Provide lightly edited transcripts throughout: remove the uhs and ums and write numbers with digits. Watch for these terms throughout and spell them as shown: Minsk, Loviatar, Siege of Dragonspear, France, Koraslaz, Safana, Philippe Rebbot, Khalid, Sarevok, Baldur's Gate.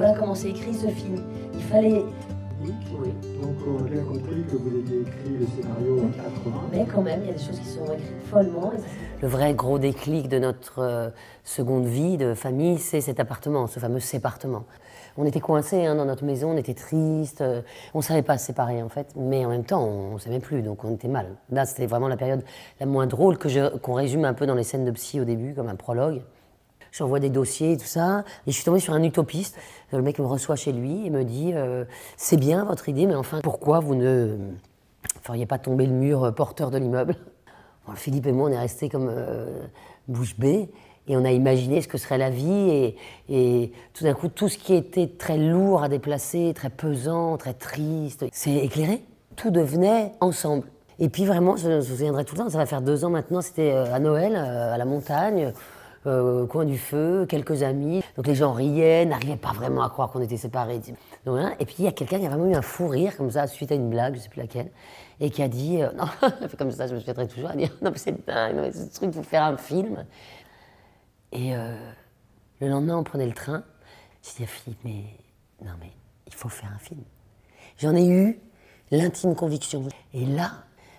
voilà comment c'est écrit ce film. Il fallait... Oui, donc on a bien compris que vous aviez écrit le scénario en 80. Mais quand même, il y a des choses qui sont écrites follement. Le vrai gros déclic de notre seconde vie de famille, c'est cet appartement, ce fameux sépartement. On était coincés dans notre maison, on était tristes, on ne savait pas se séparer en fait, mais en même temps, on ne savait plus, donc on était mal. Là, c'était vraiment la période la moins drôle qu'on résume un peu dans les scènes de psy au début, comme un prologue. J'envoie des dossiers et tout ça, et je suis tombée sur un utopiste. Le mec me reçoit chez lui et me dit « C'est bien votre idée, mais enfin, pourquoi vous ne feriez pas tomber le mur porteur de l'immeuble ?» Bon, Philippe et moi, on est restés comme bouche bée, et on a imaginé ce que serait la vie, et tout d'un coup, tout ce qui était très lourd à déplacer, très pesant, très triste, c'est éclairé. Tout devenait ensemble. Et puis vraiment, je me souviendrai tout le temps, ça va faire 2 ans maintenant, c'était à Noël, à la montagne, au coin du feu, quelques amis. Donc les gens riaient, n'arrivaient pas vraiment à croire qu'on était séparés. Donc, hein, et puis il y a quelqu'un qui a vraiment eu un fou rire comme ça, suite à une blague, je sais plus laquelle, et qui a dit non, comme ça, je me souviendrai toujours à dire non, mais c'est dingue, non, mais ce truc, faut faire un film. Et le lendemain, on prenait le train. J'ai dit à Philippe, mais il faut faire un film. J'en ai eu l'intime conviction. Et là,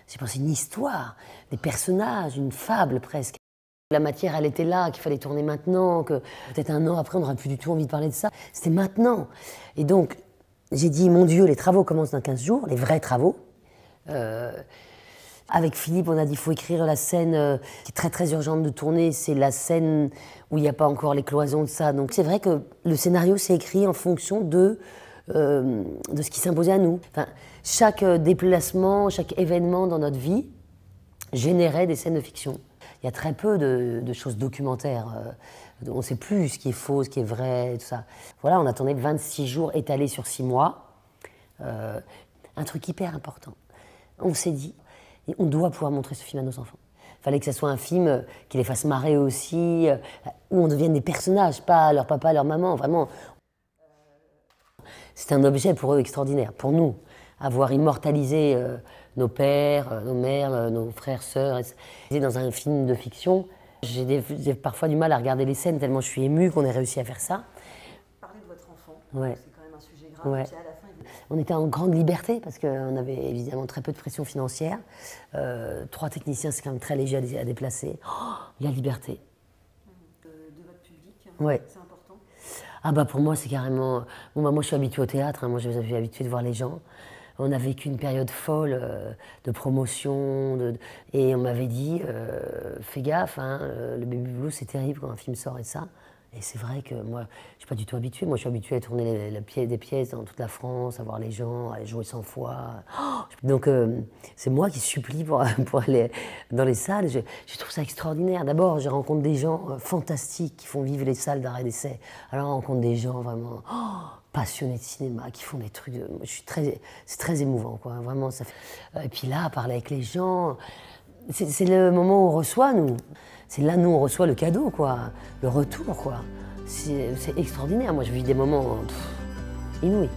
j'ai pensé une histoire, des personnages, une fable presque. La matière, elle était là, qu'il fallait tourner maintenant, que peut-être 1 an après, on n'aura plus du tout envie de parler de ça. C'était maintenant. Et donc, j'ai dit, mon Dieu, les travaux commencent dans 15 jours, les vrais travaux. Avec Philippe, on a dit, il faut écrire la scène qui est très, très urgente de tourner. C'est la scène où il n'y a pas encore les cloisons de ça. Donc, c'est vrai que le scénario s'est écrit en fonction de ce qui s'imposait à nous. Enfin, chaque déplacement, chaque événement dans notre vie générait des scènes de fiction. Il y a très peu de choses documentaires. On ne sait plus ce qui est faux, ce qui est vrai, tout ça. Voilà, on attendait 26 jours étalés sur 6 mois. Un truc hyper important. On s'est dit, on doit pouvoir montrer ce film à nos enfants. Il fallait que ce soit un film qui les fasse marrer aussi, où on devienne des personnages, pas leur papa, leur maman, vraiment. C'est un objet pour eux extraordinaire, pour nous. Avoir immortalisé nos pères, nos mères, nos frères, sœurs. Dans un film de fiction, j'ai parfois du mal à regarder les scènes tellement je suis émue qu'on ait réussi à faire ça. Parler de votre enfant, ouais. C'est quand même un sujet grave. Ouais. Puis à la fin, on était en grande liberté parce qu'on avait évidemment très peu de pression financière. 3 techniciens, c'est quand même très léger à déplacer. Oh, la liberté. De votre public, ouais. C'est important. Ah bah pour moi, c'est carrément... Bon bah moi, je suis habituée au théâtre, hein. Moi, je suis habituée de voir les gens. On a vécu une période folle de promotion, et on m'avait dit fais gaffe, hein, le Baby Blues c'est terrible quand un film sort et ça. Et c'est vrai que moi, je suis pas du tout habituée. Moi, je suis habituée à tourner des pièces dans toute la France, à voir les gens, à les jouer 100 fois. Oh donc, c'est moi qui supplie pour aller dans les salles. Je trouve ça extraordinaire. D'abord, je rencontre des gens fantastiques qui font vivre les salles d'arrêt d'essai. Alors, on rencontre des gens vraiment passionnés de cinéma, qui font des trucs... C'est très émouvant, quoi. Vraiment, ça fait... Et puis là, parler avec les gens... C'est le moment où on reçoit, nous. C'est là, nous, on reçoit le cadeau, quoi. Le retour, quoi. C'est extraordinaire. Moi, je vis des moments inouïs.